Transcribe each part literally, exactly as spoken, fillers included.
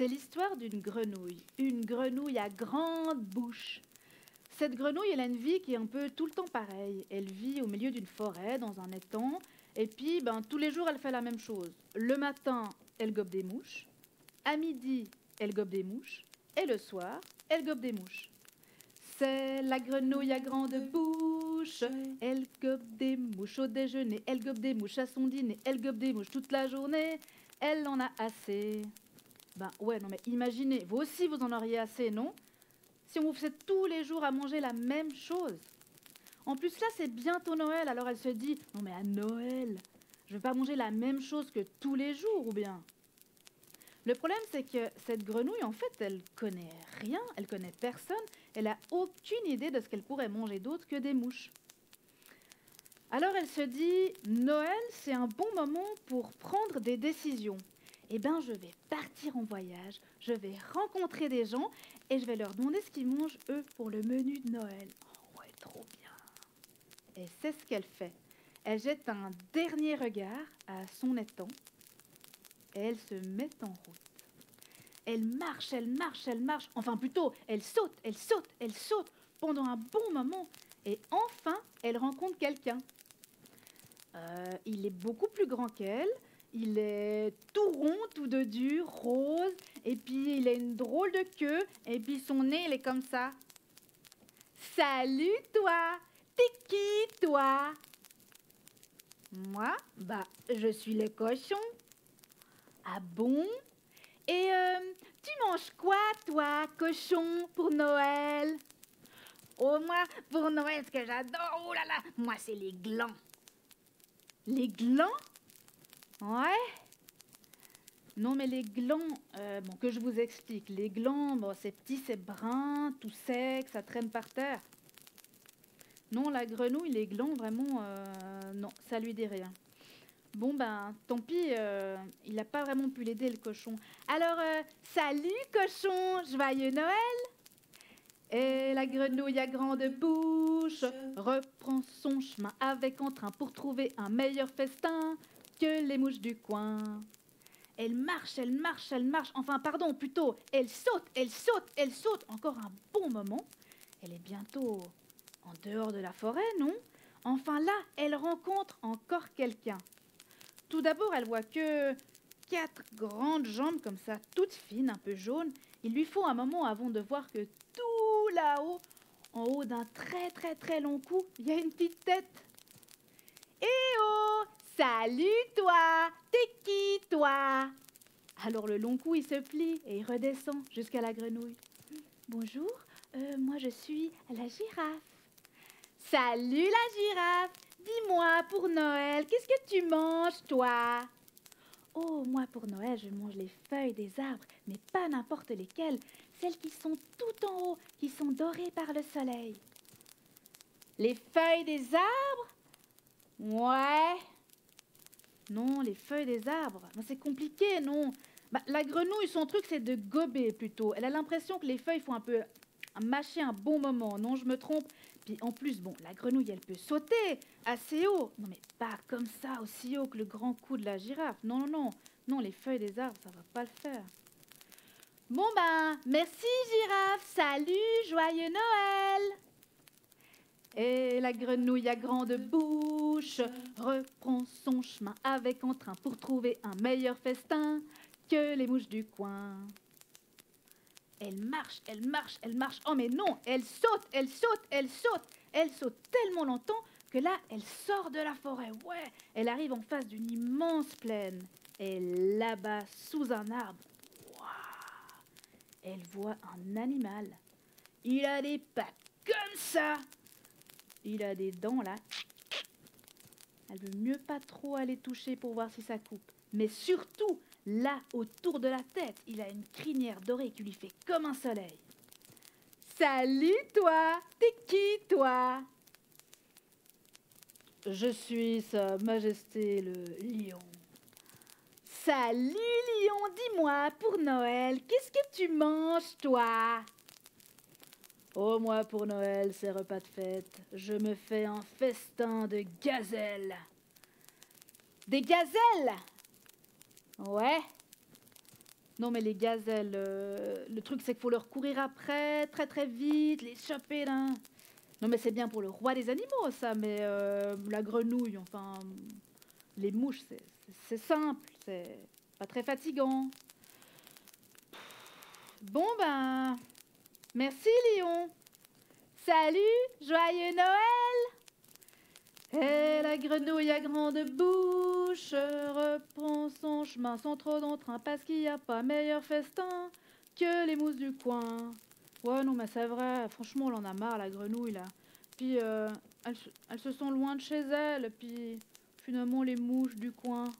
C'est l'histoire d'une grenouille, une grenouille à grande bouche. Cette grenouille, elle a une vie qui est un peu tout le temps pareille. Elle vit au milieu d'une forêt, dans un étang, et puis ben, tous les jours, elle fait la même chose. Le matin, elle gobe des mouches, à midi, elle gobe des mouches, et le soir, elle gobe des mouches. C'est la grenouille à grande bouche, elle gobe des mouches au déjeuner, elle gobe des mouches à son dîner, elle gobe des mouches toute la journée, elle en a assez. Ben ouais, non mais imaginez, vous aussi vous en auriez assez, non ? Si on vous faisait tous les jours à manger la même chose. En plus là, c'est bientôt Noël, alors elle se dit, non mais à Noël, je ne vais pas manger la même chose que tous les jours, ou bien ? Le problème, c'est que cette grenouille, en fait, elle connaît rien, elle connaît personne, elle n'a aucune idée de ce qu'elle pourrait manger d'autre que des mouches. Alors elle se dit, Noël, c'est un bon moment pour prendre des décisions. Eh bien, je vais partir en voyage, je vais rencontrer des gens et je vais leur demander ce qu'ils mangent, eux, pour le menu de Noël. Oh ouais, trop bien. Et c'est ce qu'elle fait. Elle jette un dernier regard à son étang et elle se met en route. Elle marche, elle marche, elle marche, enfin plutôt, elle saute, elle saute, elle saute pendant un bon moment. Et enfin, elle rencontre quelqu'un. Euh, il est beaucoup plus grand qu'elle. Il est tout rond, tout de dur, rose, et puis il a une drôle de queue, et puis son nez, il est comme ça. Salut toi, t'es qui toi? Moi, bah, je suis le cochon. Ah bon? Et euh, tu manges quoi toi, cochon, pour Noël? Oh moi, pour Noël, ce que j'adore, oh là là, moi c'est les glands. Les glands? Ouais. Non, mais les glands, euh, bon, que je vous explique. Les glands, bon, c'est petit, c'est brun, tout sec, ça traîne par terre. Non, la grenouille, les glands, vraiment, euh, non, ça lui dit rien. Bon, ben, tant pis, euh, il n'a pas vraiment pu l'aider, le cochon. Alors, euh, salut, cochon, joyeux Noël! Et la grenouille à grande bouche reprend son chemin avec entrain pour trouver un meilleur festin que les mouches du coin. Elle marche, elle marche, elle marche, enfin pardon, plutôt, elle saute, elle saute, elle saute, encore un bon moment. Elle est bientôt en dehors de la forêt, non? Enfin là, elle rencontre encore quelqu'un. Tout d'abord, elle voit que quatre grandes jambes comme ça, toutes fines, un peu jaunes. Il lui faut un moment avant de voir que tout là-haut, en haut d'un très très très long cou, il y a une petite tête. Eh oh! Salut toi! T'es qui toi? Alors le long cou, il se plie et il redescend jusqu'à la grenouille. Bonjour, euh, moi je suis la girafe. Salut la girafe! Dis-moi pour Noël, qu'est-ce que tu manges toi? Oh, moi pour Noël, je mange les feuilles des arbres, mais pas n'importe lesquelles, celles qui sont tout en haut, qui sont dorées par le soleil. Les feuilles des arbres? Ouais. Non, les feuilles des arbres, c'est compliqué, non? Bah, la grenouille, son truc, c'est de gober plutôt. Elle a l'impression que les feuilles font un peu mâcher un bon moment, non, je me trompe. Puis en plus, bon, la grenouille, elle peut sauter assez haut. Non, mais pas comme ça, aussi haut que le grand cou de la girafe. Non, non, non, non, les feuilles des arbres, ça va pas le faire. Bon ben, merci girafe, salut, joyeux Noël! Et la grenouille à grande bouche reprend son chemin avec entrain pour trouver un meilleur festin que les mouches du coin. Elle marche, elle marche, elle marche. Oh mais non, elle saute, elle saute, elle saute. Elle saute tellement longtemps que là, elle sort de la forêt. Ouais, elle arrive en face d'une immense plaine. Et là-bas, sous un arbre, wow, elle voit un animal. Il a des pattes comme ça. Il a des dents là. Elle veut mieux pas trop aller toucher pour voir si ça coupe. Mais surtout, là, autour de la tête, il a une crinière dorée qui lui fait comme un soleil. Salut toi, t'es qui toi? Je suis Sa Majesté le Lion. Salut Lion, dis-moi pour Noël, qu'est-ce que tu manges toi? Oh moi pour Noël, c'est repas de fête, je me fais un festin de gazelles. Des gazelles? Ouais. Non, mais les gazelles, euh, le truc, c'est qu'il faut leur courir après, très très vite, les choper là. Non, mais c'est bien pour le roi des animaux, ça, mais euh, la grenouille, enfin, les mouches, c'est simple, c'est pas très fatigant. Bon, ben, merci, Léon. Salut, joyeux Noël. Et la grenouille à grande bouche reprend son chemin sans trop d'entrain, parce qu'il n'y a pas meilleur festin que les mousses du coin. Ouais, non, mais c'est vrai. Franchement, on en a marre, la grenouille, là. Puis, euh, elle, elle se sent loin de chez elle. Puis, finalement, les mouches du coin,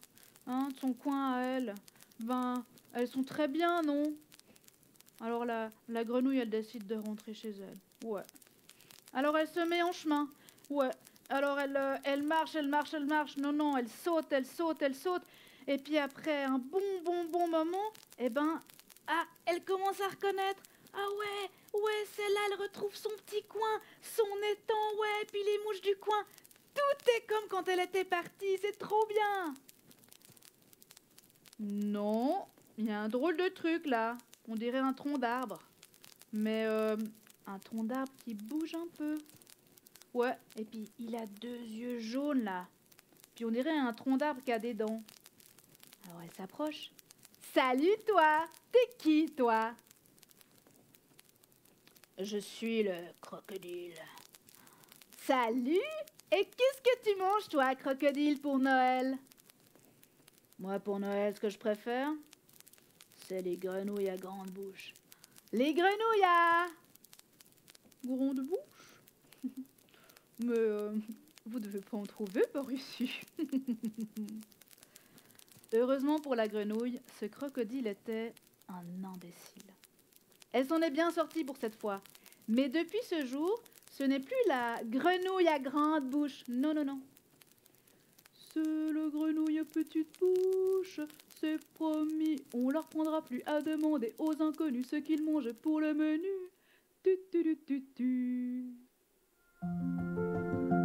hein, de son coin à elle, ben, elles sont très bien, non? Alors, la, la grenouille, elle décide de rentrer chez elle. Ouais. Alors, elle se met en chemin. Ouais. Alors, elle, euh, elle marche, elle marche, elle marche. Non, non, elle saute, elle saute, elle saute. Et puis, après un bon, bon, bon moment, eh ben, ah, elle commence à reconnaître. Ah ouais, ouais, celle-là, elle retrouve son petit coin, son étang, ouais, puis les mouches du coin. Tout est comme quand elle était partie, c'est trop bien. Non, il y a un drôle de truc, là. On dirait un tronc d'arbre. Mais euh, un tronc d'arbre qui bouge un peu. Ouais, et puis il a deux yeux jaunes, là. Puis on dirait un tronc d'arbre qui a des dents. Alors elle s'approche. Salut, toi. T'es qui, toi? Je suis le crocodile. Salut! Et qu'est-ce que tu manges, toi, crocodile, pour Noël? Moi, pour Noël, ce que je préfère, c'est les grenouilles à grande bouche. Les grenouilles à grande bouche? Mais euh, vous ne devez pas en trouver par ici. Heureusement pour la grenouille, ce crocodile était un imbécile. Elle s'en est bien sortie pour cette fois. Mais depuis ce jour, ce n'est plus la grenouille à grande bouche. Non, non, non. C'est le grenouille à petite bouche, c'est promis. On ne leur prendra plus à demander aux inconnus ce qu'ils mangent pour le menu. Tu, tu, tu, tu, tu.